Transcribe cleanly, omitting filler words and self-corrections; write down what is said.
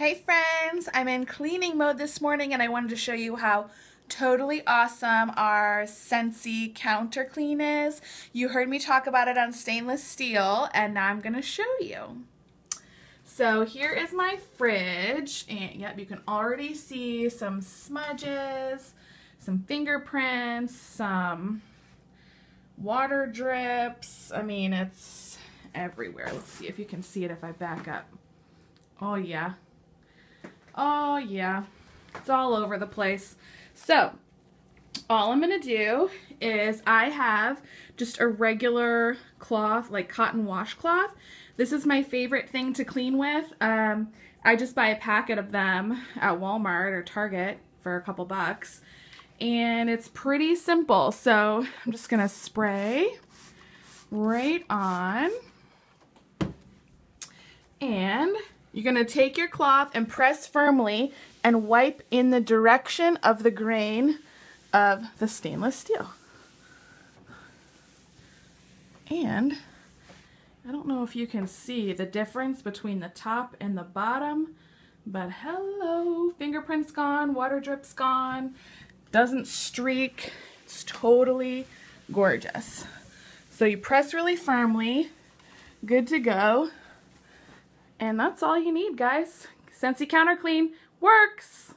Hey friends, I'm in cleaning mode this morning and I wanted to show you how totally awesome our Scentsy Counter Clean is. You heard me talk about it on stainless steel and now I'm going to show you. So here is my fridge and yep, you can already see some smudges, some fingerprints, some water drips. I mean, it's everywhere. Let's see if you can see it if I back up. Oh yeah. Oh yeah, it's all over the place. So all I'm going to do is I have just a regular cloth, like cotton washcloth. This is my favorite thing to clean with. I just buy a packet of them at Walmart or Target for a couple bucks. And it's pretty simple. So I'm just going to spray right on. And you're going to take your cloth and press firmly and wipe in the direction of the grain of the stainless steel. And I don't know if you can see the difference between the top and the bottom, but hello, fingerprints gone, water drips gone, doesn't streak, it's totally gorgeous. So you press really firmly, good to go. And that's all you need, guys. Scentsy Counter Clean works!